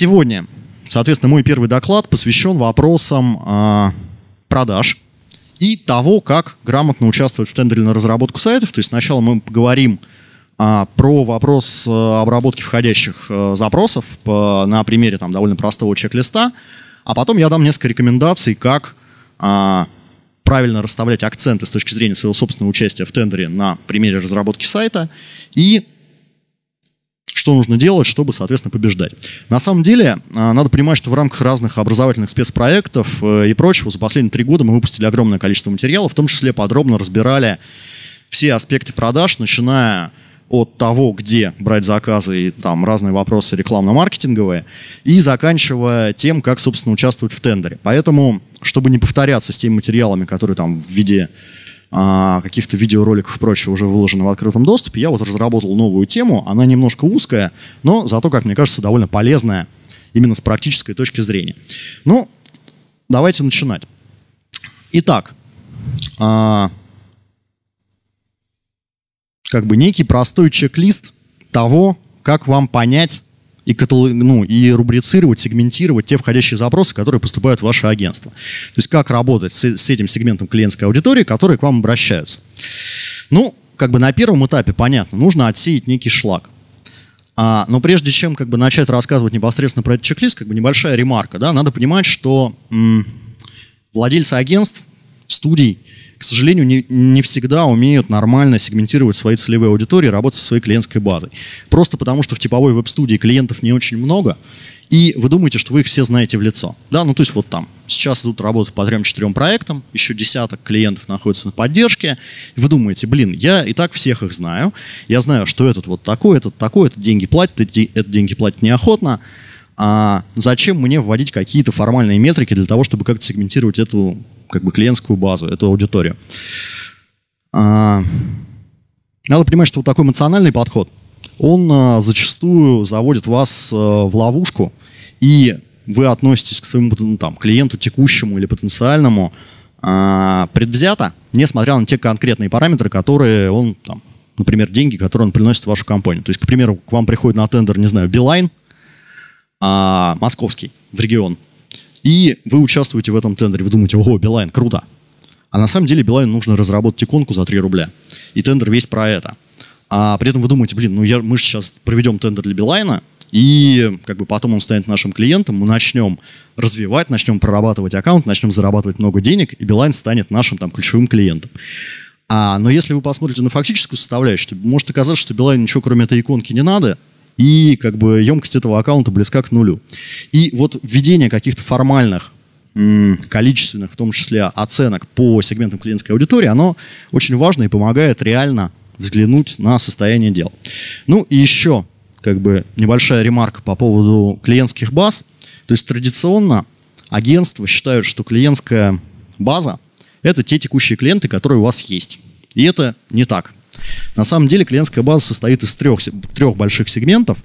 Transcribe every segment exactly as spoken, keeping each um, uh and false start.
Сегодня, соответственно, мой первый доклад посвящен вопросам продаж и того, как грамотно участвовать в тендере на разработку сайтов. То есть сначала мы поговорим про вопрос обработки входящих запросов на примере там довольно простого чек-листа, а потом я дам несколько рекомендаций, как правильно расставлять акценты с точки зрения своего собственного участия в тендере на примере разработки сайта и что нужно делать, чтобы, соответственно, побеждать. На самом деле, надо понимать, что в рамках разных образовательных спецпроектов и прочего за последние три года мы выпустили огромное количество материалов, в том числе подробно разбирали все аспекты продаж, начиная от того, где брать заказы и там разные вопросы рекламно-маркетинговые, и заканчивая тем, как, собственно, участвовать в тендере. Поэтому, чтобы не повторяться с теми материалами, которые там в виде а, каких-то видеороликов и прочего уже выложены в открытом доступе, я вот разработал новую тему, она немножко узкая, но зато, как мне кажется, довольно полезная именно с практической точки зрения. Ну, давайте начинать. Итак, а, как бы некий простой чек-лист того, как вам понять и, ну, и рубрицировать, сегментировать те входящие запросы, которые поступают в ваше агентство. То есть как работать с, с этим сегментом клиентской аудитории, которые к вам обращаются. Ну, как бы на первом этапе, понятно, нужно отсеять некий шлак. А, но прежде чем как бы начать рассказывать непосредственно про этот чек-лист, как бы небольшая ремарка, да, надо понимать, что м- владельцы агентств, студий, к сожалению, не, не всегда умеют нормально сегментировать свои целевые аудитории, работать со своей клиентской базой. Просто потому, что в типовой веб-студии клиентов не очень много, и вы думаете, что вы их все знаете в лицо. Да, ну то есть вот там. Сейчас идут работы по трем-четырем проектам, еще десяток клиентов находится на поддержке. Вы думаете, блин, я и так всех их знаю. Я знаю, что этот вот такой, этот такой, этот деньги платит, этот деньги платит неохотно. А зачем мне вводить какие-то формальные метрики для того, чтобы как-то сегментировать эту как бы клиентскую базу, эту аудиторию? А, надо понимать, что вот такой эмоциональный подход, он а, зачастую заводит вас а, в ловушку, и вы относитесь к своему ну, там, клиенту текущему или потенциальному а, предвзято, несмотря на те конкретные параметры, которые он, там, например, деньги, которые он приносит в вашу компанию. То есть, к примеру, к вам приходит на тендер, не знаю, Bilain, А, московский, в регион. И вы участвуете в этом тендере. Вы думаете, ого, Билайн, круто. А на самом деле Билайн нужно разработать иконку за три рубля. И тендер весь про это. А при этом вы думаете, блин, ну я, мы же сейчас проведем тендер для Билайна, и как бы потом он станет нашим клиентом, мы начнем развивать, начнем прорабатывать аккаунт, начнем зарабатывать много денег, и Билайн станет нашим там ключевым клиентом. А, но если вы посмотрите на фактическую составляющую, может оказаться, что Билайну ничего кроме этой иконки не надо, и как бы емкость этого аккаунта близка к нулю. И вот введение каких-то формальных, количественных, в том числе оценок по сегментам клиентской аудитории, оно очень важно и помогает реально взглянуть на состояние дел. Ну и еще как бы небольшая ремарка по поводу клиентских баз. То есть традиционно агентства считают, что клиентская база – это те текущие клиенты, которые у вас есть. И это не так. На самом деле клиентская база состоит из трех, трех больших сегментов,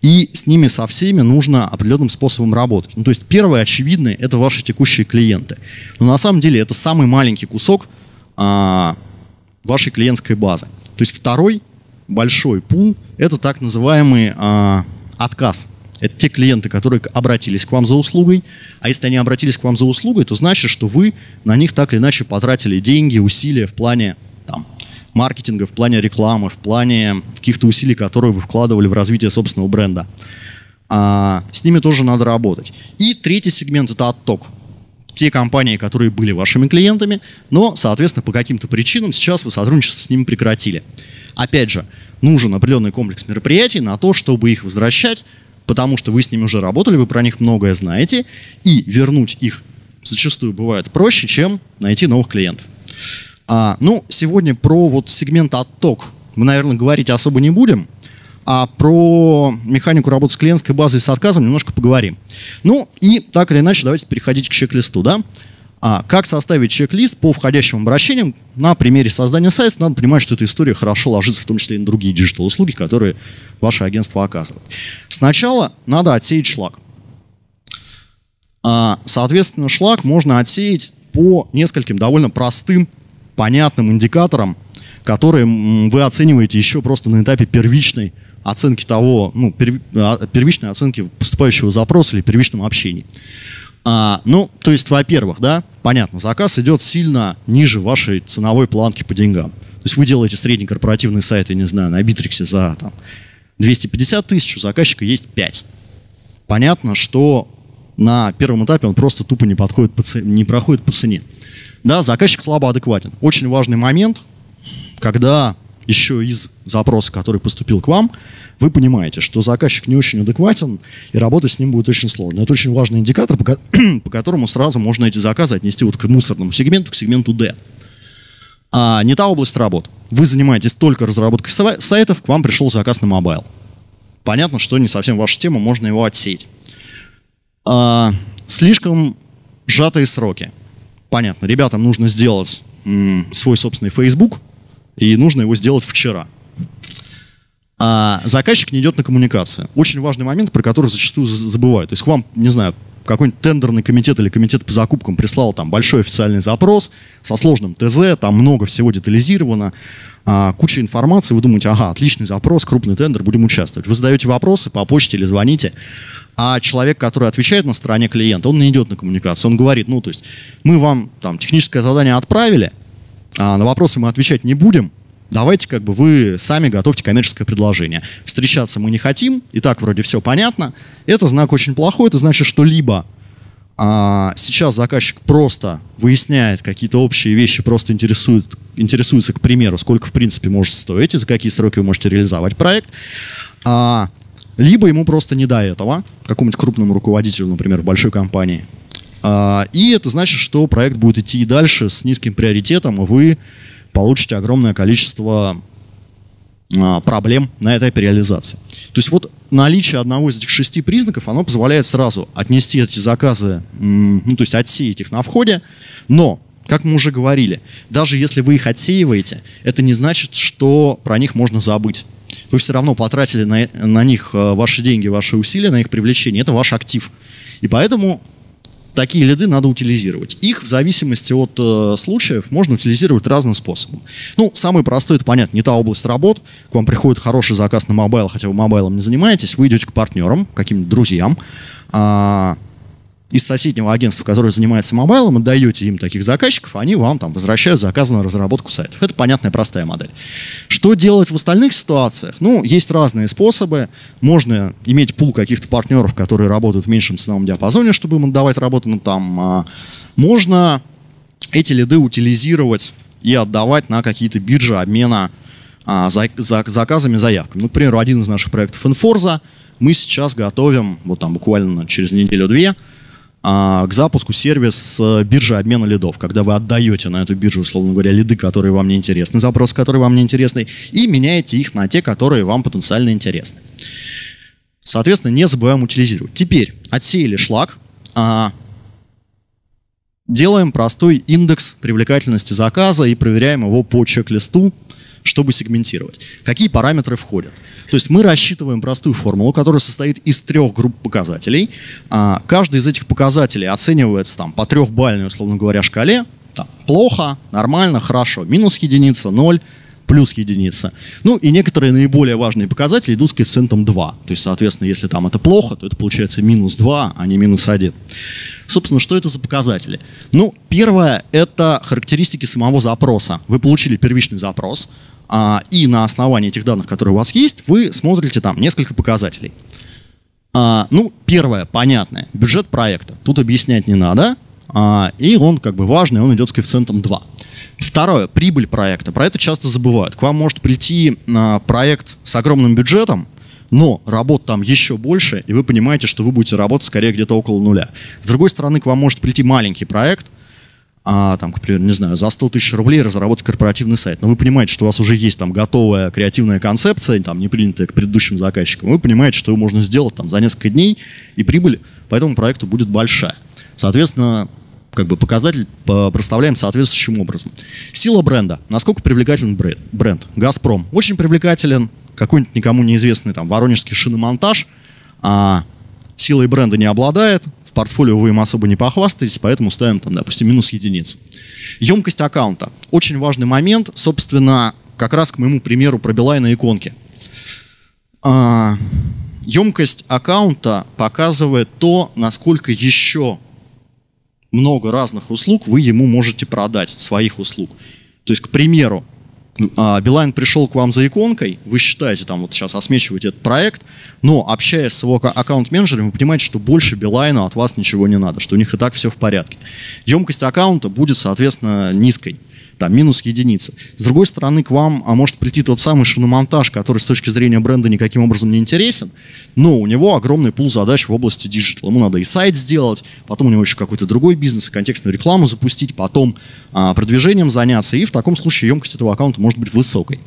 и с ними со всеми нужно определенным способом работать. Ну, то есть первое, очевидное, это ваши текущие клиенты. Но на самом деле это самый маленький кусок а, вашей клиентской базы. То есть второй большой пул – это так называемый а, отказ. Это те клиенты, которые обратились к вам за услугой. А если они обратились к вам за услугой, то значит, что вы на них так или иначе потратили деньги, усилия в плане там, маркетинга, в плане рекламы, в плане каких-то усилий, которые вы вкладывали в развитие собственного бренда. А, с ними тоже надо работать. И третий сегмент – это отток. Те компании, которые были вашими клиентами, но, соответственно, по каким-то причинам сейчас вы сотрудничество с ними прекратили. Опять же, нужен определенный комплекс мероприятий на то, чтобы их возвращать, потому что вы с ними уже работали, вы про них многое знаете, и вернуть их зачастую бывает проще, чем найти новых клиентов. А, ну, сегодня про вот сегмент отток мы, наверное, говорить особо не будем, а про механику работы с клиентской базой и с отказом немножко поговорим. Ну и так или иначе давайте переходить к чек-листу, да? А, как составить чек-лист по входящим обращениям на примере создания сайтов? Надо понимать, что эта история хорошо ложится в том числе и на другие диджитал-услуги, которые ваше агентство оказывает. Сначала надо отсеять шлак. А, соответственно, шлак можно отсеять по нескольким довольно простым понятным индикаторам, которые вы оцениваете еще просто на этапе первичной оценки того, ну, первичной оценки поступающего запроса или первичном общении. А, ну, то есть, во-первых, да, понятно, заказ идет сильно ниже вашей ценовой планки по деньгам. То есть вы делаете среднекорпоративный сайт, я не знаю, на Битриксе за там, двести пятьдесят тысяч, у заказчика есть пять. Понятно, что на первом этапе он просто тупо не, подходит по цене, не проходит по цене. Да, заказчик слабо адекватен. Очень важный момент, когда еще из запроса, который поступил к вам, вы понимаете, что заказчик не очень адекватен, и работать с ним будет очень сложно. Это очень важный индикатор, по, по которому сразу можно эти заказы отнести вот к мусорному сегменту, к сегменту Д. А не та область работ. Вы занимаетесь только разработкой сайтов, к вам пришел заказ на мобайл. Понятно, что не совсем ваша тема, можно его отсеять. А, слишком сжатые сроки. Понятно, ребятам нужно сделать м, свой собственный Facebook, и нужно его сделать вчера. А заказчик не идет на коммуникацию. Очень важный момент, про который зачастую забывают. То есть к вам, не знаю, какой-нибудь тендерный комитет или комитет по закупкам прислал там большой официальный запрос со сложным ТЗ, там много всего детализировано, а, куча информации, вы думаете, ага, отличный запрос, крупный тендер, будем участвовать. Вы задаете вопросы по почте или звоните, а человек, который отвечает на стороне клиента, он не идет на коммуникацию, он говорит, ну то есть мы вам там техническое задание отправили, а на вопросы мы отвечать не будем, давайте как бы вы сами готовьте коммерческое предложение. Встречаться мы не хотим, и так вроде все понятно. Это знак очень плохой, это значит, что либо а, сейчас заказчик просто выясняет какие-то общие вещи, просто интересует, интересуется, к примеру, сколько в принципе может стоить и за какие сроки вы можете реализовать проект, а, либо ему просто не до этого, какому-нибудь крупному руководителю, например, в большой компании. И это значит, что проект будет идти и дальше с низким приоритетом, и вы получите огромное количество проблем на этапе реализации. То есть вот наличие одного из этих шести признаков, оно позволяет сразу отнести эти заказы, ну, то есть отсеять их на входе. Но, как мы уже говорили, даже если вы их отсеиваете, это не значит, что про них можно забыть. Вы все равно потратили на, на них ваши деньги, ваши усилия, на их привлечение. Это ваш актив. И поэтому... такие лиды надо утилизировать. Их в зависимости от э, случаев можно утилизировать разным способом. Ну, самый простой, это понятно, не та область работ. К вам приходит хороший заказ на мобайл, хотя вы мобайлом не занимаетесь, вы идете к партнерам, каким-то друзьям э, из соседнего агентства, которое занимается мобайлом, отдаете им таких заказчиков, они вам там возвращают заказы на разработку сайтов. Это понятная простая модель. Что делать в остальных ситуациях? Ну, есть разные способы. Можно иметь пул каких-то партнеров, которые работают в меньшем ценовом диапазоне, чтобы им отдавать работу. Ну, там, можно эти лиды утилизировать и отдавать на какие-то биржи обмена а, за, за, заказами, заявками. Ну, к примеру, один из наших проектов Enforza мы сейчас готовим, вот там буквально через неделю-две, к запуску сервис биржи обмена лидов, когда вы отдаете на эту биржу, условно говоря, лиды, которые вам не интересны, запросы, которые вам не интересны, и меняете их на те, которые вам потенциально интересны. Соответственно, не забываем утилизировать. Теперь отсеяли шлак, делаем простой индекс привлекательности заказа и проверяем его по чек-листу, чтобы сегментировать. Какие параметры входят? То есть мы рассчитываем простую формулу, которая состоит из трех групп показателей. А, каждый из этих показателей оценивается там, по трехбальной, условно говоря, шкале. Там, плохо, нормально, хорошо. Минус единица, ноль, плюс единица. Ну и некоторые наиболее важные показатели идут с коэффициентом два. То есть, соответственно, если там это плохо, то это получается минус два, а не минус один. Собственно, что это за показатели? Ну, первое — это характеристики самого запроса. Вы получили первичный запрос, а, и на основании этих данных, которые у вас есть, вы смотрите там несколько показателей. А, ну, первое, понятное, бюджет проекта. Тут объяснять не надо, а, и он как бы важный, он идет с коэффициентом два. Второе, прибыль проекта. Про это часто забывают. К вам может прийти а, проект с огромным бюджетом, но работ там еще больше, и вы понимаете, что вы будете работать скорее где-то около нуля. С другой стороны, к вам может прийти маленький проект, а, там, к примеру, не знаю, за сто тысяч рублей разработать корпоративный сайт. Но вы понимаете, что у вас уже есть там готовая креативная концепция, там, не принятая к предыдущим заказчикам. Вы понимаете, что ее можно сделать там, за несколько дней, и прибыль по этому проекту будет большая. Соответственно, как бы показатель проставляем соответствующим образом. Сила бренда. Насколько привлекателен бренд? «Газпром» очень привлекателен. Какой-нибудь никому неизвестный там воронежский шиномонтаж а, силой бренда не обладает, в портфолио вы им особо не похвастаетесь, поэтому ставим там, допустим, минус единицы. Емкость аккаунта. Очень важный момент, собственно, как раз к моему примеру про Билайн и иконки. Емкость аккаунта показывает то, насколько еще много разных услуг вы ему можете продать, своих услуг. То есть, к примеру, Билайн пришел к вам за иконкой, вы считаете, там вот сейчас осмечиваете этот проект, но общаясь с его аккаунт-менеджером, вы понимаете, что больше Билайну от вас ничего не надо, что у них и так все в порядке. Емкость аккаунта будет, соответственно, низкой, там минус единица. С другой стороны, к вам а может прийти тот самый шиномонтаж, который с точки зрения бренда никаким образом не интересен, но у него огромный пул задач в области диджитала. Ему надо и сайт сделать, потом у него еще какой-то другой бизнес, контекстную рекламу запустить, потом а, продвижением заняться, и в таком случае емкость этого аккаунта может быть высокой.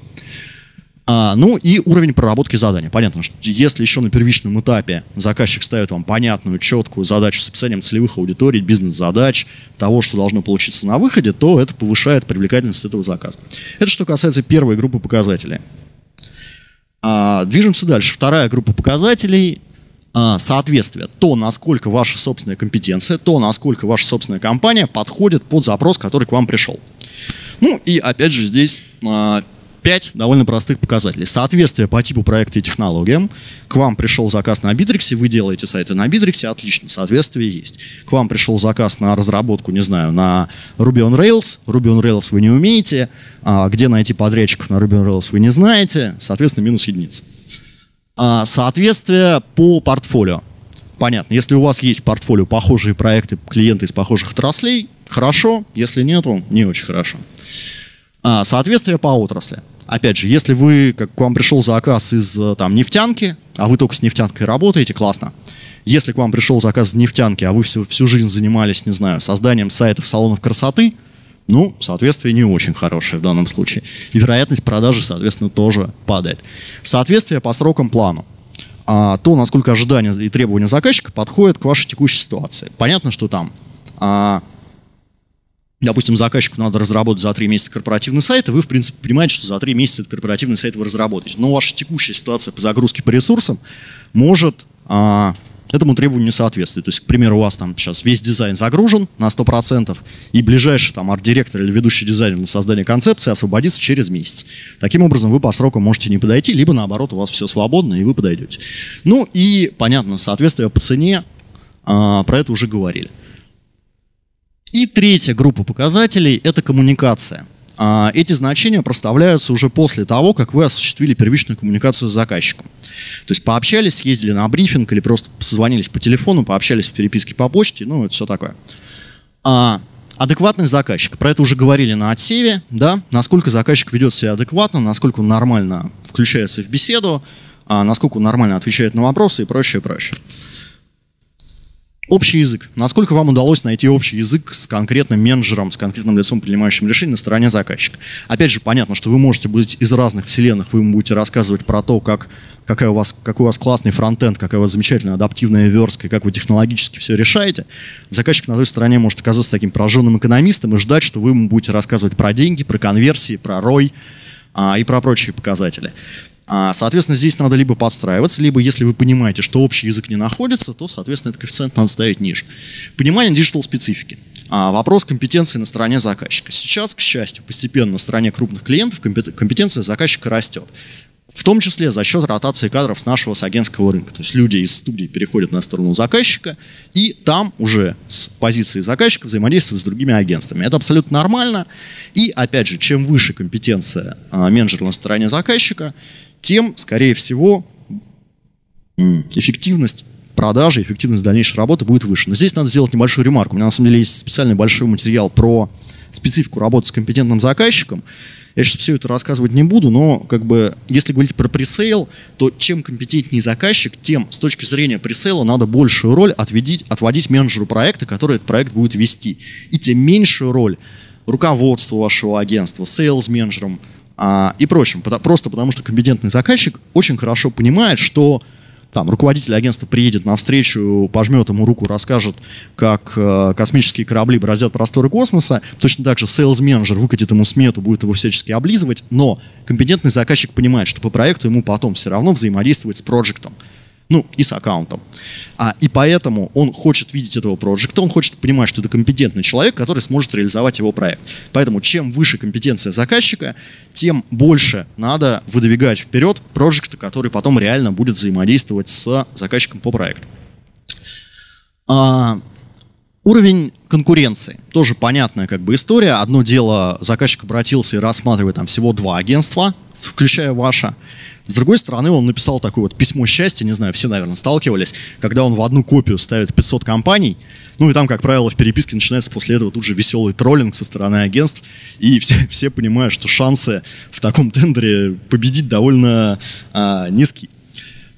А, ну и уровень проработки задания. Понятно, что если еще на первичном этапе заказчик ставит вам понятную, четкую задачу с описанием целевых аудиторий, бизнес-задач, того, что должно получиться на выходе, то это повышает привлекательность этого заказа. Это что касается первой группы показателей. А, движемся дальше. Вторая группа показателей а, – соответствие. То, насколько ваша собственная компетенция, то, насколько ваша собственная компания подходит под запрос, который к вам пришел. Ну и опять же здесь… А, пять довольно простых показателей. Соответствие по типу проекта и технологиям. К вам пришел заказ на Битриксе, вы делаете сайты на Битриксе, отлично, соответствие есть. К вам пришел заказ на разработку, не знаю, на Ruby on Rails. Ruby on Rails вы не умеете, а где найти подрядчиков на Ruby on Rails вы не знаете, соответственно, минус единица. А соответствие по портфолио. Понятно, если у вас есть портфолио, похожие проекты, клиенты из похожих отраслей, хорошо, если нету, не очень хорошо. Соответствие по отрасли. Опять же, если вы, как к вам пришел заказ из там, нефтянки, а вы только с нефтянкой работаете, классно. Если к вам пришел заказ из нефтянки, а вы всю, всю жизнь занимались, не знаю, созданием сайтов, салонов красоты, ну, соответствие не очень хорошее в данном случае. И вероятность продажи, соответственно, тоже падает. Соответствие по срокам плану. А, то, насколько ожидания и требования заказчика подходят к вашей текущей ситуации. Понятно, что там... А, Допустим, заказчику надо разработать за три месяца корпоративный сайт, и вы, в принципе, понимаете, что за три месяца этот корпоративный сайт вы разработаете. Но ваша текущая ситуация по загрузке по ресурсам может а, этому требованию не соответствовать. То есть, к примеру, у вас там сейчас весь дизайн загружен на сто процентов, и ближайший там арт-директор или ведущий дизайнер на создание концепции освободится через месяц. Таким образом, вы по срокам можете не подойти, либо, наоборот, у вас все свободно, и вы подойдете. Ну и, понятно, соответствие по цене, а, про это уже говорили. И третья группа показателей – это коммуникация. Эти значения проставляются уже после того, как вы осуществили первичную коммуникацию с заказчиком. То есть пообщались, съездили на брифинг или просто созвонились по телефону, пообщались в переписке по почте, ну, это все такое. Адекватность заказчика. Про это уже говорили на отсеве, да? Насколько заказчик ведет себя адекватно, насколько он нормально включается в беседу, насколько он нормально отвечает на вопросы и прочее, прочее. Общий язык. Насколько вам удалось найти общий язык с конкретным менеджером, с конкретным лицом, принимающим решение на стороне заказчика? Опять же, понятно, что вы можете быть из разных вселенных, вы ему будете рассказывать про то, как, какая у вас, какой у вас классный фронтенд, какая у вас замечательная адаптивная верстка, и как вы технологически все решаете. Заказчик на той стороне может оказаться таким прожженным экономистом и ждать, что вы ему будете рассказывать про деньги, про конверсии, про рой а, и про прочие показатели. Соответственно, здесь надо либо подстраиваться, либо если вы понимаете, что общий язык не находится, то, соответственно, этот коэффициент надо ставить ниже. Понимание диджитал-специфики. Вопрос компетенции на стороне заказчика. Сейчас, к счастью, постепенно на стороне крупных клиентов компетенция заказчика растет. В том числе за счет ротации кадров с нашего с агентского рынка. То есть люди из студии переходят на сторону заказчика, и там уже с позиции заказчика взаимодействуют с другими агентствами. Это абсолютно нормально. И, опять же, чем выше компетенция менеджера на стороне заказчика, тем, скорее всего, эффективность продажи, эффективность дальнейшей работы будет выше. Но здесь надо сделать небольшую ремарку. У меня, на самом деле, есть специальный большой материал про специфику работы с компетентным заказчиком. Я сейчас все это рассказывать не буду, но как бы, если говорить про пресейл, то чем компетентнее заказчик, тем с точки зрения пресейла надо большую роль отведить, отводить менеджеру проекта, который этот проект будет вести. И тем меньшую роль руководству вашего агентства, сейлс-менеджерам, и прочим. Просто потому, что компетентный заказчик очень хорошо понимает, что там руководитель агентства приедет навстречу, пожмет ему руку, расскажет, как э, космические корабли бороздят просторы космоса. Точно так же сейлс-менеджер выкатит ему смету, будет его всячески облизывать. Но компетентный заказчик понимает, что по проекту ему потом все равно взаимодействовать с проектом. ну и с аккаунтом. А, и поэтому он хочет видеть этого проекта, он хочет понимать, что это компетентный человек, который сможет реализовать его проект. Поэтому чем выше компетенция заказчика, тем больше надо выдвигать вперед проекта, который потом реально будет взаимодействовать с заказчиком по проекту. А, уровень конкуренции. Тоже понятная как бы история. Одно дело, заказчик обратился и рассматривает там всего два агентства, включая ваше. С другой стороны, он написал такое вот письмо счастья, не знаю, все, наверное, сталкивались, когда он в одну копию ставит пятьсот компаний, ну и там, как правило, в переписке начинается после этого тут же веселый троллинг со стороны агентств, и все, все понимают, что шансы в таком тендере победить довольно а, низки.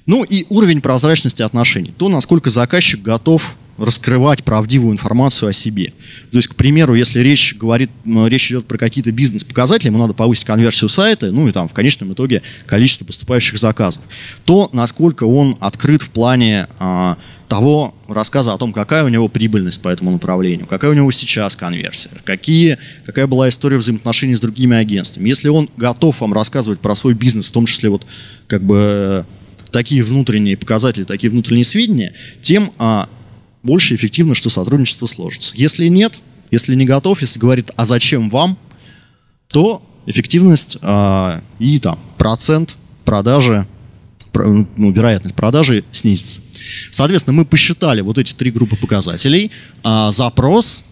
Ну и уровень прозрачности отношений, то, насколько заказчик готов раскрывать правдивую информацию о себе. То есть, к примеру, если речь, говорит, речь идет про какие-то бизнес-показатели, ему надо повысить конверсию сайта, ну и там в конечном итоге количество поступающих заказов, то насколько он открыт в плане а, того рассказа о том, какая у него прибыльность по этому направлению, какая у него сейчас конверсия, какие, какая была история взаимоотношений с другими агентствами. Если он готов вам рассказывать про свой бизнес, в том числе вот как бы такие внутренние показатели, такие внутренние сведения, тем а, больше эффективно, что сотрудничество сложится. Если нет, если не готов, если говорит, а зачем вам, то эффективность э, и там, процент продажи, про, ну, вероятность продажи снизится. Соответственно, мы посчитали вот эти три группы показателей. Э, запрос,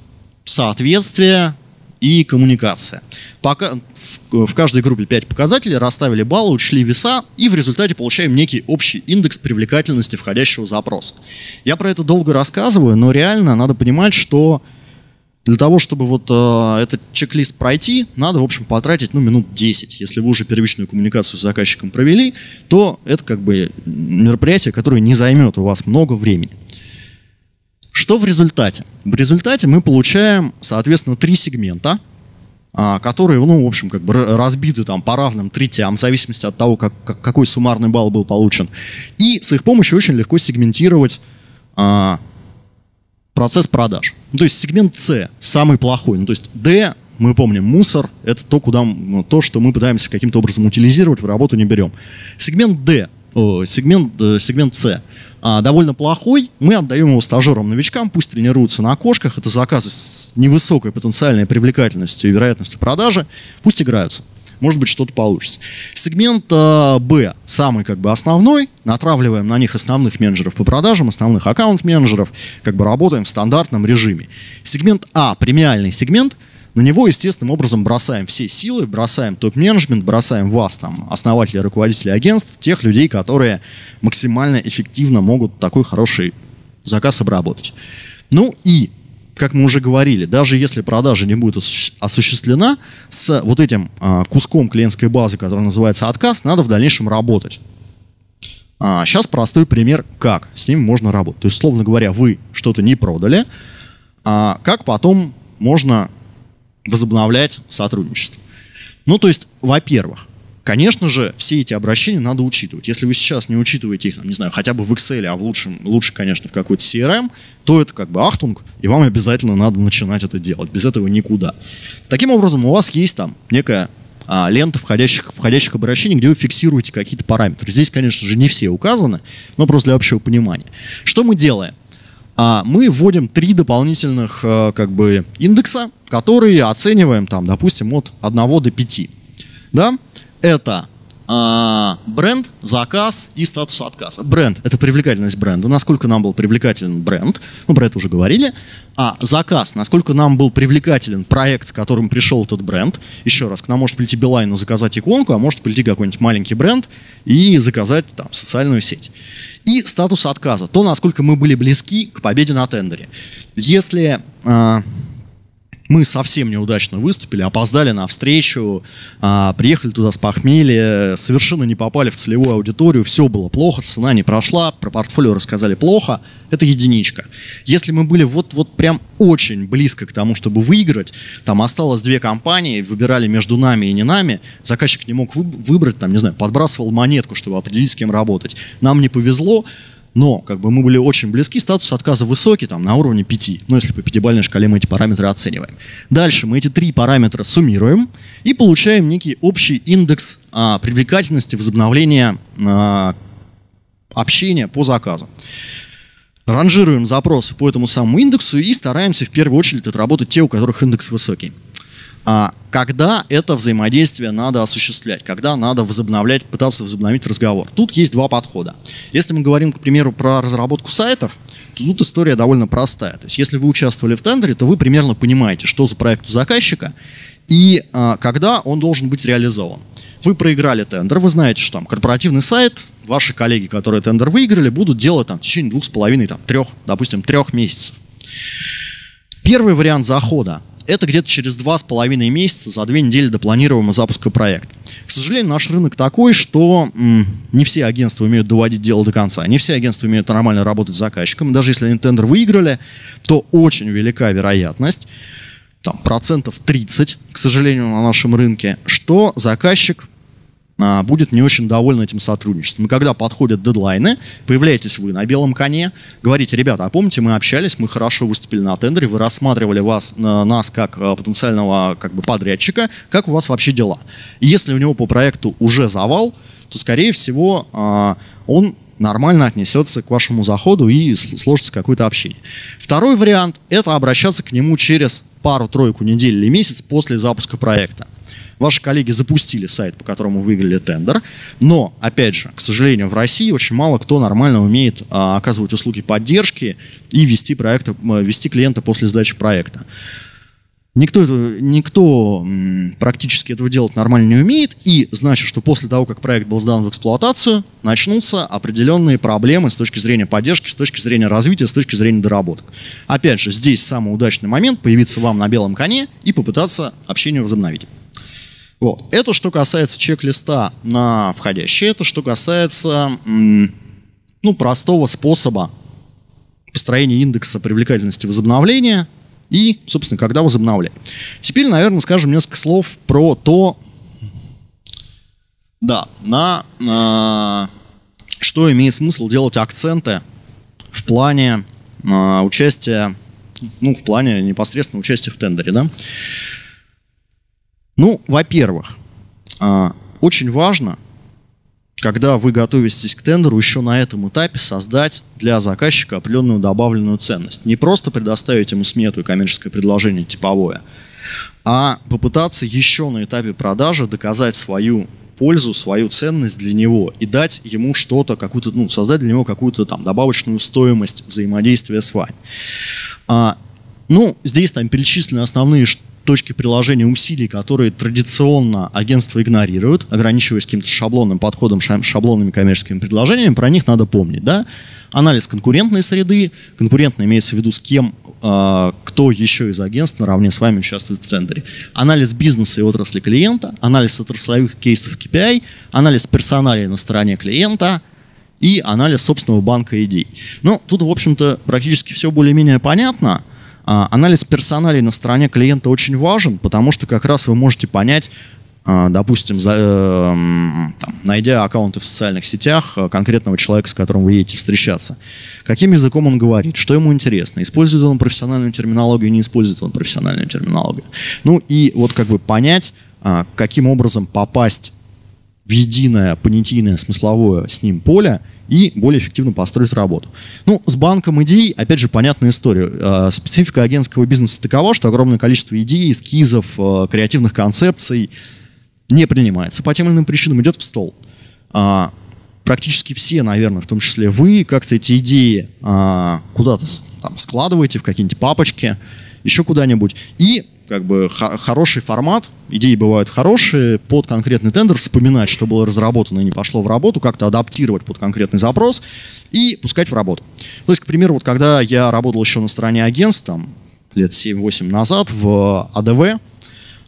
соответствие и коммуникация. Пока в, в каждой группе пять показателей, расставили баллы, учли веса, и в результате получаем некий общий индекс привлекательности входящего запроса. Я про это долго рассказываю, но реально надо понимать, что для того, чтобы вот э, этот чек-лист пройти, надо, в общем, потратить ну, минут десять. Если вы уже первичную коммуникацию с заказчиком провели, то это как бы мероприятие, которое не займет у вас много времени. Что в результате? В результате мы получаем, соответственно, три сегмента, которые, ну, в общем, как бы разбиты там по равным третям, в зависимости от того, как, какой суммарный балл был получен. И с их помощью очень легко сегментировать а, процесс продаж. Ну, то есть сегмент С самый плохой. Ну, то есть Д, мы помним, мусор, это то, куда, ну, то, что мы пытаемся каким-то образом утилизировать, в работу не берем. Сегмент Д, о, сегмент, э, сегмент С. Довольно плохой, мы отдаем его стажерам-новичкам, пусть тренируются на кошках, это заказы с невысокой потенциальной привлекательностью и вероятностью продажи, пусть играются, может быть, что-то получится. Сегмент Б, самый как бы основной, натравливаем на них основных менеджеров по продажам, основных аккаунт-менеджеров, как бы работаем в стандартном режиме. Сегмент А, премиальный сегмент, на него естественным образом бросаем все силы, бросаем топ-менеджмент, бросаем вас, там, основателей, руководителей агентств, тех людей, которые максимально эффективно могут такой хороший заказ обработать. Ну и, как мы уже говорили, даже если продажа не будет осуществлена, с вот этим а, куском клиентской базы, который называется отказ, надо в дальнейшем работать. А, сейчас простой пример, как с ним можно работать. То есть, условно говоря, вы что-то не продали, а как потом можно возобновлять сотрудничество. Ну, то есть, во-первых, конечно же, все эти обращения надо учитывать. Если вы сейчас не учитываете их, не знаю, хотя бы в Excel, а в лучшем, лучше, конечно, в какой-то си эр эм, то это как бы ахтунг, и вам обязательно надо начинать это делать. Без этого никуда. Таким образом, у вас есть там некая а, лента входящих, входящих обращений, где вы фиксируете какие-то параметры. Здесь, конечно же, не все указаны, но просто для общего понимания. Что мы делаем? Мы вводим три дополнительных как бы, индекса, которые оцениваем, там, допустим, от одного до пяти. Да? Это э, бренд, заказ и статус отказа. Бренд – это привлекательность бренда, насколько нам был привлекателен бренд, ну, про это уже говорили. А заказ – насколько нам был привлекателен проект, с которым пришел этот бренд. Еще раз, к нам может прийти Билайн и заказать иконку, а может прийти какой-нибудь маленький бренд и заказать там, социальную сеть. И статус отказа, то, насколько мы были близки к победе на тендере. Если э, мы совсем неудачно выступили, опоздали на встречу, э, приехали туда с похмелья, совершенно не попали в целевую аудиторию, все было плохо, цена не прошла, про портфолио рассказали плохо, это единичка. Если мы были вот-вот прям очень близко к тому, чтобы выиграть, там осталось две компании, выбирали между нами и не нами, заказчик не мог выбрать, там, не знаю, подбрасывал монетку, чтобы определить, с кем работать. Нам не повезло, но как бы мы были очень близки, статус отказа высокий, там, на уровне пяти. Ну, если по пятибалльной шкале мы эти параметры оцениваем. Дальше мы эти три параметра суммируем и получаем некий общий индекс а, привлекательности возобновления а, общения по заказу. Ранжируем запросы по этому самому индексу и стараемся в первую очередь отработать те, у которых индекс высокий. А когда это взаимодействие надо осуществлять, когда надо возобновлять, пытаться возобновить разговор. Тут есть два подхода. Если мы говорим, к примеру, про разработку сайтов, то тут история довольно простая. То есть, если вы участвовали в тендере, то вы примерно понимаете, что за проект у заказчика и а, когда он должен быть реализован. Вы проиграли тендер, вы знаете, что там корпоративный сайт, ваши коллеги, которые тендер выиграли, будут делать там в течение двух с половиной, там, трех, допустим, трех месяцев. Первый вариант захода. Это где-то через два с половиной месяца, за две недели до планируемого запуска проекта. К сожалению, наш рынок такой, что м, не все агентства умеют доводить дело до конца, не все агентства умеют нормально работать с заказчиком. Даже если они тендер выиграли, то очень велика вероятность, там, процентов тридцать, к сожалению, на нашем рынке, что заказчик а, будет не очень доволен этим сотрудничеством. И когда подходят дедлайны, появляетесь вы на белом коне, говорите: ребята, а помните, мы общались, мы хорошо выступили на тендере, вы рассматривали вас, нас как потенциального, как бы, подрядчика, как у вас вообще дела? И если у него по проекту уже завал, то, скорее всего, а, он... нормально отнесется к вашему заходу и сложится какое-то общение. Второй вариант – это обращаться к нему через пару-тройку недель или месяц после запуска проекта. Ваши коллеги запустили сайт, по которому выиграли тендер, но, опять же, к сожалению, в России очень мало кто нормально умеет а, оказывать услуги поддержки и вести, проекта, вести клиента после сдачи проекта. Никто, никто практически этого делать нормально не умеет, и значит, что после того, как проект был сдан в эксплуатацию, начнутся определенные проблемы с точки зрения поддержки, с точки зрения развития, с точки зрения доработок. Опять же, здесь самый удачный момент — появиться вам на белом коне и попытаться общение возобновить. Вот. Это что касается чек-листа на входящие, это что касается ну, простого способа построения индекса привлекательности возобновления. И, собственно, когда возобновляем. Теперь, наверное, скажем несколько слов про то, да, на, на что имеет смысл делать акценты в плане на, участия, ну, в плане непосредственно участия в тендере, да? Ну, во-первых, очень важно, когда вы готовитесь к тендеру, еще на этом этапе создать для заказчика определенную добавленную ценность. Не просто предоставить ему смету и коммерческое предложение типовое, а попытаться еще на этапе продажи доказать свою пользу, свою ценность для него и дать ему что-то, какую-то, ну, создать для него какую-то там добавочную стоимость взаимодействия с вами. А, ну, здесь там перечислены основные точки приложения усилий, которые традиционно агентства игнорируют, ограничиваясь каким-то шаблонным подходом, шаблонными коммерческими предложениями. Про них надо помнить, да? Анализ конкурентной среды. Конкурентно имеется в виду, с кем, э, кто еще из агентств наравне с вами участвует в тендере. Анализ бизнеса и отрасли клиента. Анализ отраслевых кейсов кей пи ай. Анализ персонала на стороне клиента. И анализ собственного банка идей. Ну, тут, в общем-то, практически все более-менее понятно. Анализ персоналей на стороне клиента очень важен, потому что как раз вы можете понять, допустим, найдя аккаунты в социальных сетях конкретного человека, с которым вы едете встречаться, каким языком он говорит, что ему интересно, использует он профессиональную терминологию, не использует он профессиональную терминологию. Ну и вот как бы понять, каким образом попасть в единое понятийное смысловое с ним поле и более эффективно построить работу. Ну, с банком идей, опять же, понятная история. Специфика агентского бизнеса такова, что огромное количество идей, эскизов, креативных концепций не принимается. По тем или иным причинам идет в стол. Практически все, наверное, в том числе вы, как-то эти идеи куда-то там складываете в какие-нибудь папочки, еще куда-нибудь. И как бы хороший формат, идеи бывают хорошие, под конкретный тендер вспоминать, что было разработано и не пошло в работу, как-то адаптировать под конкретный запрос и пускать в работу. То есть, к примеру, вот когда я работал еще на стороне агентств, там, лет семь-восемь назад в а дэ вэ,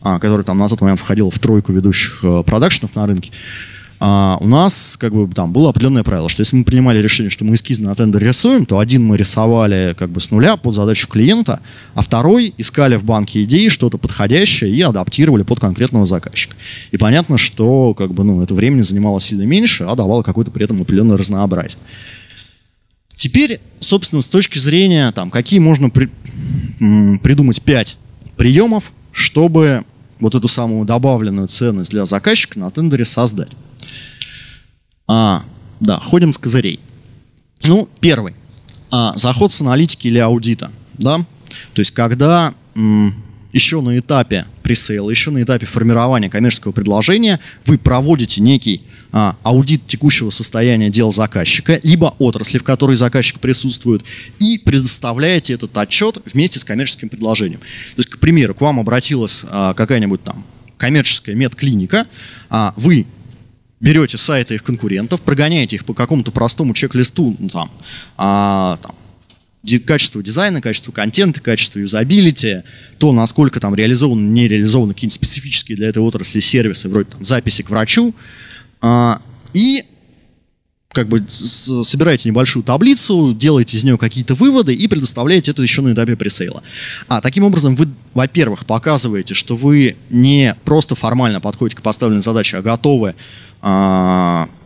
который там на тот момент входил в тройку ведущих продакшенов на рынке, у нас как бы там было определенное правило, что если мы принимали решение, что мы эскизы на тендер рисуем, то один мы рисовали как бы с нуля под задачу клиента, а второй искали в банке идей что-то подходящее и адаптировали под конкретного заказчика. И понятно, что как бы, ну, это времени занимало сильно меньше, а давало какое-то при этом определенное разнообразие. Теперь, собственно, с точки зрения, там, какие можно при... придумать пять приемов, чтобы вот эту самую добавленную ценность для заказчика на тендере создать. А, да, ходим с козырей. Ну, первый. Заход с аналитики или аудита. Да? То есть, когда еще на этапе пресейла, еще на этапе формирования коммерческого предложения вы проводите некий а, аудит текущего состояния дел заказчика, либо отрасли, в которой заказчик присутствует, и предоставляете этот отчет вместе с коммерческим предложением. То есть, к примеру, к вам обратилась а, какая-нибудь там коммерческая медклиника, а, вы берете сайты их конкурентов, прогоняете их по какому-то простому чек-листу, ну, там, а, там, качество дизайна, качество контента, качество юзабилити, то, насколько там реализованы, не реализованы какие-нибудь специфические для этой отрасли сервисы, вроде там записи к врачу. И как бы собираете небольшую таблицу, делаете из нее какие-то выводы и предоставляете это еще на этапе пресейла. А таким образом вы, во-первых, показываете, что вы не просто формально подходите к поставленной задаче, а готовы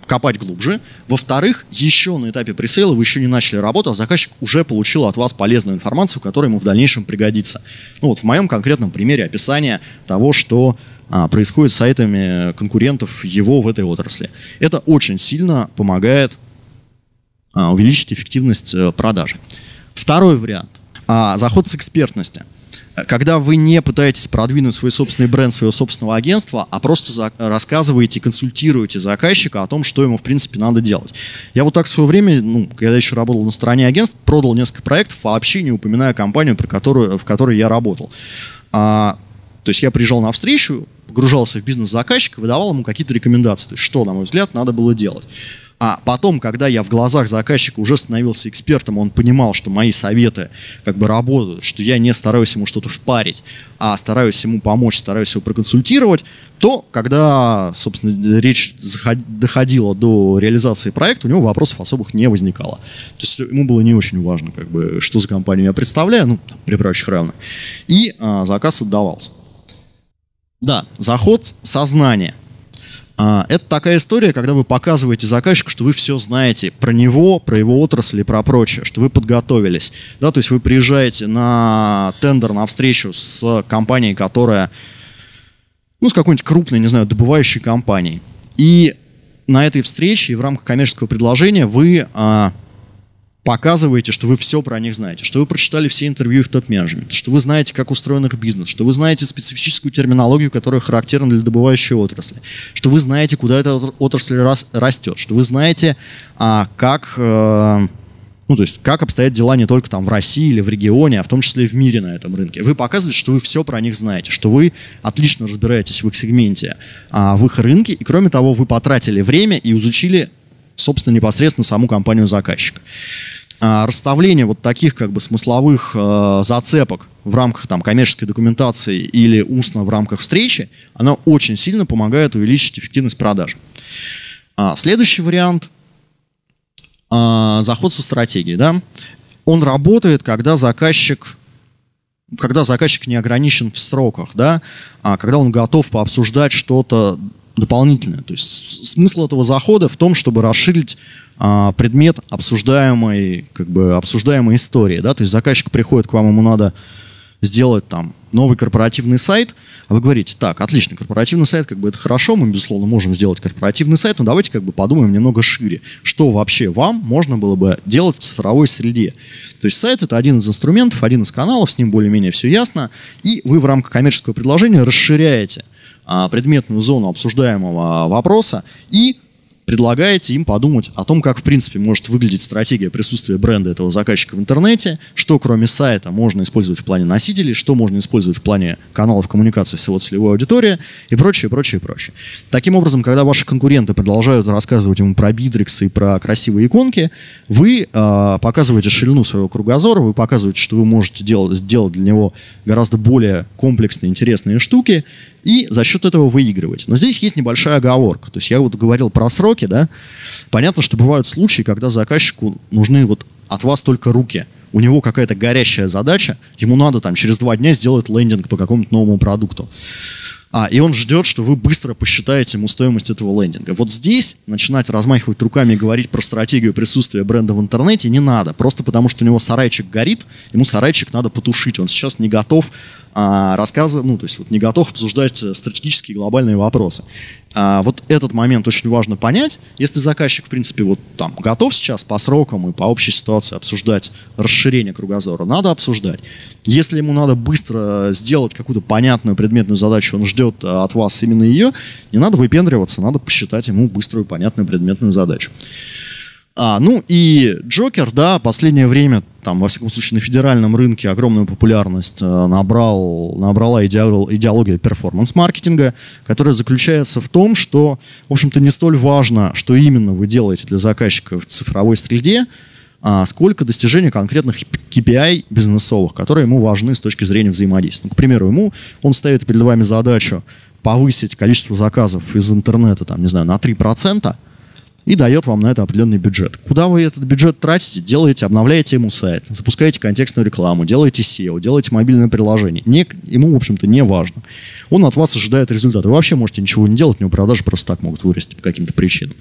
копать глубже. Во-вторых, еще на этапе пресейла вы еще не начали работу, а заказчик уже получил от вас полезную информацию, которая ему в дальнейшем пригодится. Ну вот в моем конкретном примере описание того, что а, происходит с сайтами конкурентов его в этой отрасли. Это очень сильно помогает а, увеличить эффективность а, продажи. Второй вариант. А, заход с экспертности. Когда вы не пытаетесь продвинуть свой собственный бренд, своего собственного агентства, а просто рассказываете, консультируете заказчика о том, что ему, в принципе, надо делать. Я вот так в свое время, ну, когда еще работал на стороне агентств, продал несколько проектов, вообще не упоминая компанию, про которую, в которой я работал. А, то есть я приезжал на встречу, погружался в бизнес заказчика, выдавал ему какие-то рекомендации, то есть что, на мой взгляд, надо было делать. А потом, когда я в глазах заказчика уже становился экспертом, он понимал, что мои советы как бы работают, что я не стараюсь ему что-то впарить, а стараюсь ему помочь, стараюсь его проконсультировать, то, когда, собственно, речь доходила до реализации проекта, у него вопросов особых не возникало. То есть ему было не очень важно, как бы, что за компанию я представляю, ну, при прочих равных. И а, заказ отдавался. Да, заход сознания. Это такая история, когда вы показываете заказчику, что вы все знаете про него, про его отрасль и про прочее, что вы подготовились. Да, то есть вы приезжаете на тендер, на встречу с компанией, которая, ну, с какой-нибудь крупной, не знаю, добывающей компанией. И на этой встрече и в рамках коммерческого предложения вы а, показываете, что вы все про них знаете, что вы прочитали все интервью их топ-менеджмента, что вы знаете, как устроен их бизнес, что вы знаете специфическую терминологию, которая характерна для добывающей отрасли, что вы знаете, куда эта отрасль растет, что вы знаете, как, ну, то есть, как обстоят дела не только там в России или в регионе, а в том числе и в мире на этом рынке. Вы показываете, что вы все про них знаете, что вы отлично разбираетесь в их сегменте, в их рынке, и кроме того, вы потратили время и изучили, собственно, непосредственно саму компанию заказчика. Расставление вот таких как бы смысловых э, зацепок в рамках там, коммерческой документации или устно в рамках встречи, оно очень сильно помогает увеличить эффективность продажи. А, следующий вариант э, – заход со стратегией. Да? Он работает, когда заказчик, когда заказчик не ограничен в сроках, да? а, когда он готов пообсуждать что-то дополнительное. То есть смысл этого захода в том, чтобы расширить а, предмет обсуждаемой, как бы, обсуждаемой истории. Да? То есть заказчик приходит к вам, ему надо сделать там новый корпоративный сайт, а вы говорите, так, отлично, корпоративный сайт, как бы это хорошо, мы, безусловно, можем сделать корпоративный сайт, но давайте как бы подумаем немного шире, что вообще вам можно было бы делать в цифровой среде. То есть сайт — это один из инструментов, один из каналов, с ним более-менее все ясно, и вы в рамках коммерческого предложения расширяете предметную зону обсуждаемого вопроса и предлагаете им подумать о том, как в принципе может выглядеть стратегия присутствия бренда этого заказчика в интернете, что кроме сайта можно использовать в плане носителей, что можно использовать в плане каналов коммуникации с его целевой аудиторией и прочее, прочее, прочее. Таким образом, когда ваши конкуренты продолжают рассказывать ему про Битрикс и про красивые иконки, вы э, показываете ширину своего кругозора, вы показываете, что вы можете делать, сделать для него гораздо более комплексные, интересные штуки, и за счет этого выигрывать. Но здесь есть небольшая оговорка. То есть я вот говорил про сроки, да. Понятно, что бывают случаи, когда заказчику нужны вот от вас только руки. У него какая-то горящая задача, ему надо там через два дня сделать лендинг по какому-то новому продукту. А, и он ждет, что вы быстро посчитаете ему стоимость этого лендинга. Вот здесь начинать размахивать руками и говорить про стратегию присутствия бренда в интернете не надо. Просто потому, что у него сарайчик горит, ему сарайчик надо потушить. Он сейчас не готов а, рассказывать, ну, то есть вот не готов обсуждать стратегические глобальные вопросы. А, вот этот момент очень важно понять. Если заказчик, в принципе, вот там готов сейчас по срокам и по общей ситуации обсуждать расширение кругозора, надо обсуждать. Если ему надо быстро сделать какую-то понятную предметную задачу, он ждет от вас именно ее, не надо выпендриваться, надо посчитать ему быструю понятную предметную задачу. А, ну и Джокер, да, последнее время, там, во всяком случае, на федеральном рынке огромную популярность набрал, набрала идеология перформанс-маркетинга, которая заключается в том, что, в общем-то, не столь важно, что именно вы делаете для заказчика в цифровой среде, а сколько достижений конкретных кей пи ай бизнесовых, которые ему важны с точки зрения взаимодействия. Ну, к примеру, ему он ставит перед вами задачу повысить количество заказов из интернета, там, не знаю, на три процента, и дает вам на это определенный бюджет. Куда вы этот бюджет тратите? Делаете, обновляете ему сайт, запускаете контекстную рекламу, делаете сео, делаете мобильное приложение. Не, ему, в общем-то, не важно. Он от вас ожидает результата. Вы вообще можете ничего не делать, у него продажи просто так могут вырасти по каким-то причинам.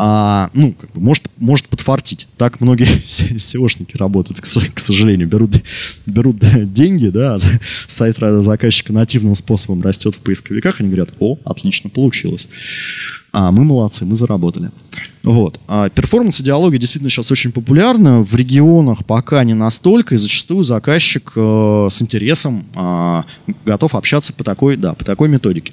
А, ну, как бы, может, может подфартить. Так многие сеошники работают, к сожалению. Берут, берут деньги, да, сайт заказчика нативным способом растет в поисковиках, они говорят: о, отлично получилось. А, мы молодцы, мы заработали. Вот. А перформанс-идеология действительно сейчас очень популярна. В регионах пока не настолько, и зачастую заказчик э, с интересом э, готов общаться по такой, да, по такой методике.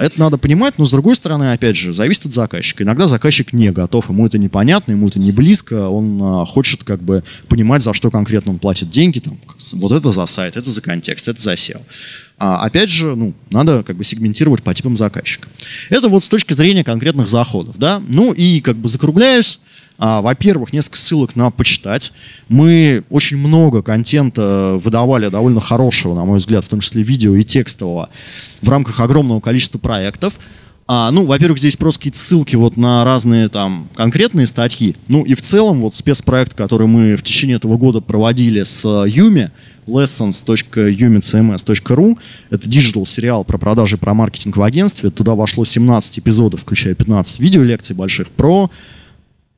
Это надо понимать, но с другой стороны, опять же, зависит от заказчика. Иногда заказчик не готов, ему это непонятно, ему это не близко, он а, хочет как бы понимать, за что конкретно он платит деньги, там, вот это за сайт, это за контекст, это за сео. А, опять же, ну, надо как бы сегментировать по типам заказчика. Это вот с точки зрения конкретных заходов, да. Ну и как бы закругляюсь. А, во-первых, несколько ссылок на почитать. Мы очень много контента выдавали довольно хорошего, на мой взгляд, в том числе видео и текстового, в рамках огромного количества проектов. А, ну, во-первых, здесь просто какие-то ссылки вот на разные там конкретные статьи. Ну и в целом вот спецпроект, который мы в течение этого года проводили с юми, lessons точка ю эм ай точка си эм эс точка ру, это диджитал-сериал про продажи, про маркетинг в агентстве. Туда вошло семнадцать эпизодов, включая пятнадцать видеолекций больших про...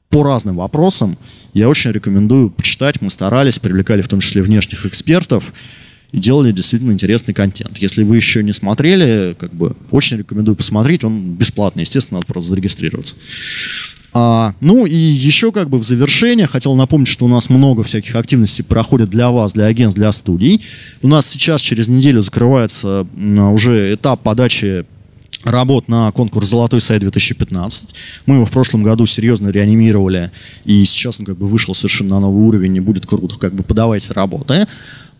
по разным вопросам. Я очень рекомендую почитать. Мы старались, привлекали в том числе внешних экспертов и делали действительно интересный контент. Если вы еще не смотрели, как бы, очень рекомендую посмотреть. Он бесплатный, естественно, надо просто зарегистрироваться. А, ну и еще как бы в завершение хотел напомнить, что у нас много всяких активностей проходит для вас, для агентств, для студий. У нас сейчас через неделю закрывается уже этап подачи работ на конкурс «Золотой сайт две тысячи пятнадцать». Мы его в прошлом году серьезно реанимировали, и сейчас он как бы вышел совершенно на новый уровень, и будет круто, как бы подавайте работы.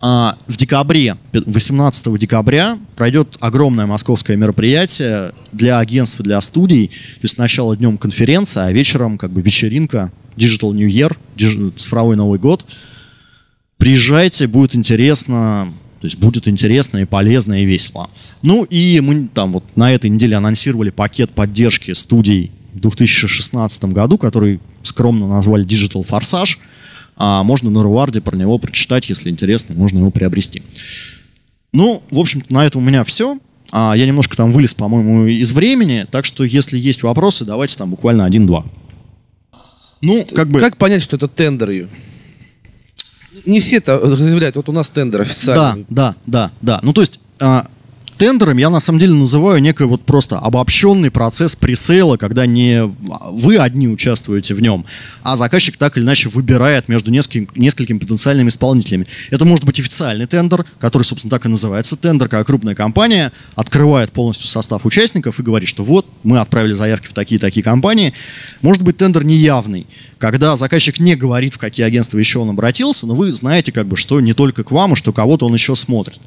А в декабре, восемнадцатого декабря, пройдет огромное московское мероприятие для агентств, для студий. То есть сначала днем конференция, а вечером как бы вечеринка, Digital New Year, цифровой Новый год. Приезжайте, будет интересно. То есть будет интересно и полезно и весело. Ну и мы там вот на этой неделе анонсировали пакет поддержки студий в две тысячи шестнадцатом году, который скромно назвали Digital Forsage. А можно на рувард про него прочитать, если интересно, можно его приобрести. Ну, в общем-то, на этом у меня все. А я немножко там вылез, по-моему, из времени, так что если есть вопросы, давайте там буквально один-два. Ну, как бы... Как понять, что это тендер? Не все это заявляют, вот у нас тендер официальный. Да, да, да, да. Ну, то есть э, тендером я на самом деле называю некий вот просто обобщенный процесс пресейла, когда не вы одни участвуете в нем, а заказчик так или иначе выбирает между несколькими, несколькими потенциальными исполнителями. Это может быть официальный тендер, который, собственно, так и называется тендер, когда крупная компания открывает полностью состав участников и говорит, что вот, мы отправили заявки в такие-такие компании. Может быть, тендер неявный, когда заказчик не говорит, в какие агентства еще он обратился, но вы знаете, как бы, что не только к вам, а что кого-то он еще смотрит.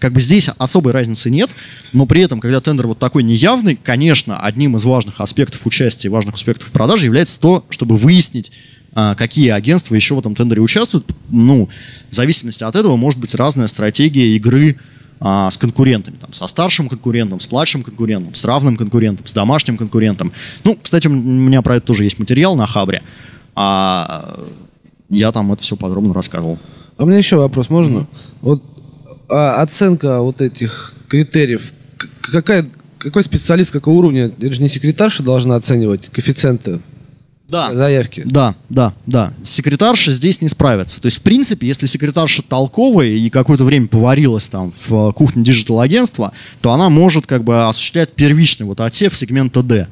Как бы здесь особой разницы нет, но при этом, когда тендер вот такой неявный, конечно, одним из важных аспектов участия, важных аспектов продажи является то, чтобы выяснить, какие агентства еще в этом тендере участвуют. Ну, в зависимости от этого может быть разная стратегия игры с конкурентами, там, со старшим конкурентом, с младшим конкурентом, с равным конкурентом, с домашним конкурентом. Ну, кстати, у меня про это тоже есть материал на Хабре. А я там это все подробно рассказывал. А у меня еще вопрос, можно? Mm-hmm. Вот а оценка вот этих критериев, какая, какой специалист, какого уровня, или же не секретарша должна оценивать коэффициенты? Да, заявки. Да, да, да. Секретарша здесь не справится. То есть, в принципе, если секретарша толковая и какое-то время поварилась там в кухне диджитал-агентства, то она может как бы осуществлять первичный вот отсев сегмента D.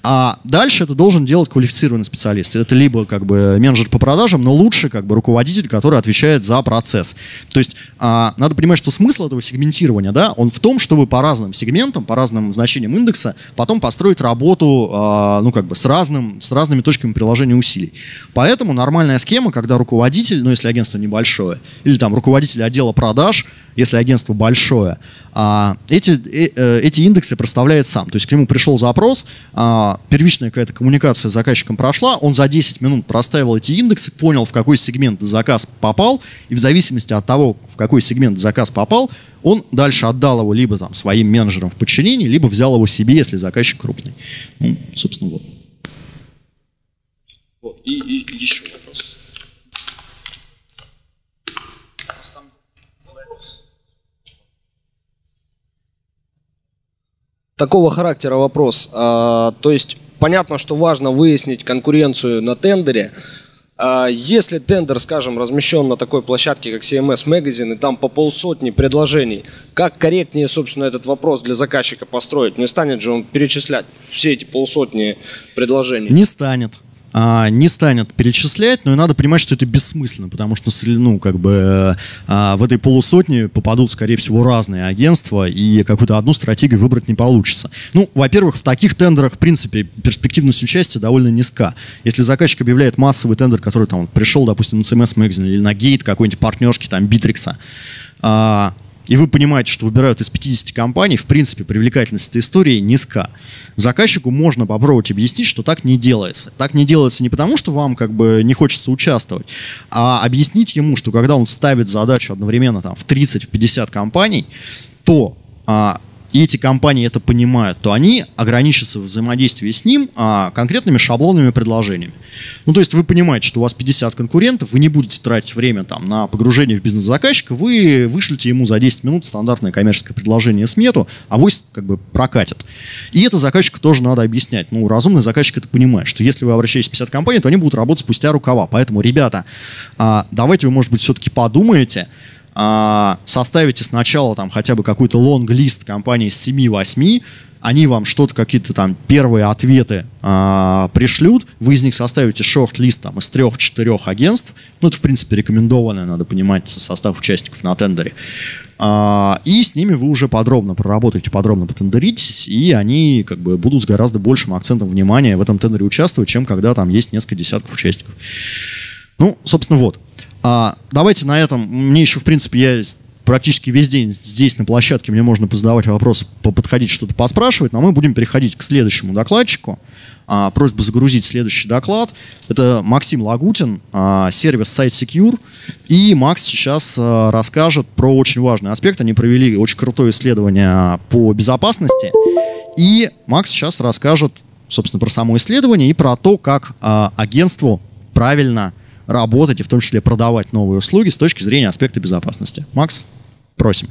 А дальше это должен делать квалифицированный специалист. Это либо как бы менеджер по продажам, но лучше как бы руководитель, который отвечает за процесс. То есть а, надо понимать, что смысл этого сегментирования, да, он в том, чтобы по разным сегментам, по разным значениям индекса потом построить работу а, ну, как бы с, разным, с разными точками приложения усилий. Поэтому нормальная схема, когда руководитель, ну если агентство небольшое, или там руководитель отдела продаж, если агентство большое, эти, эти индексы проставляет сам. То есть к нему пришел запрос, первичная какая-то коммуникация с заказчиком прошла, он за десять минут проставил эти индексы, понял, в какой сегмент заказ попал, и в зависимости от того, в какой сегмент заказ попал, он дальше отдал его либо там своим менеджерам в подчинении, либо взял его себе, если заказчик крупный. Ну, собственно, вот. Вот. И, и еще вопрос. Такого характера вопрос. А, то есть понятно, что важно выяснить конкуренцию на тендере. А, если тендер, скажем, размещен на такой площадке, как си эм эс магазин, и там по полсотни предложений, как корректнее, собственно, этот вопрос для заказчика построить? Не станет же он перечислять все эти полсотни предложений? Не станет. Не станет перечислять, но и надо понимать, что это бессмысленно, потому что ну, как бы, в этой полусотне попадут, скорее всего, разные агентства, и какую-то одну стратегию выбрать не получится. Ну, во-первых, в таких тендерах, в принципе, перспективность участия довольно низка. Если заказчик объявляет массовый тендер, который там пришел, допустим, на си эм эс магазин или на гейт какой-нибудь партнерский, там, Битрикса, и вы понимаете, что выбирают из пятидесяти компаний, в принципе, привлекательность этой истории низка. Заказчику можно попробовать объяснить, что так не делается. Так не делается не потому, что вам как бы не хочется участвовать, а объяснить ему, что когда он ставит задачу одновременно там, в тридцать-пятьдесят компаний, то... А, и эти компании это понимают, то они ограничатся в взаимодействии с ним а, конкретными шаблонными предложениями. Ну, то есть вы понимаете, что у вас пятьдесят конкурентов, вы не будете тратить время там, на погружение в бизнес заказчика, вы вышлите ему за десять минут стандартное коммерческое предложение смету, а вось как бы прокатит. И это заказчику тоже надо объяснять. Ну, разумный заказчик это понимает, что если вы обращаетесь в пятьдесят компаний, то они будут работать спустя рукава. Поэтому, ребята, а, давайте вы, может быть, все-таки подумаете, составите сначала там хотя бы какой-то лонг-лист компаний с семи-восьми, они вам что-то, какие-то там первые ответы а, пришлют, вы из них составите шорт-лист там из трех-четырех агентств, ну это в принципе рекомендованное, надо понимать, состав участников на тендере, а, и с ними вы уже подробно проработаете, подробно потендеритесь, и они как бы будут с гораздо большим акцентом внимания в этом тендере участвовать, чем когда там есть несколько десятков участников. Ну, собственно, вот. Давайте на этом, мне еще в принципе, я практически весь день здесь на площадке, мне можно позадавать вопросы, подходить что-то поспрашивать, но мы будем переходить к следующему докладчику. Просьба загрузить следующий доклад. Это Максим Лагутин, сервис сайт секьюр, и Макс сейчас расскажет про очень важный аспект, они провели очень крутое исследование по безопасности, и Макс сейчас расскажет, собственно, про само исследование и про то, как агентству правильно работать и в том числе продавать новые услуги с точки зрения аспекта безопасности. Макс, просим.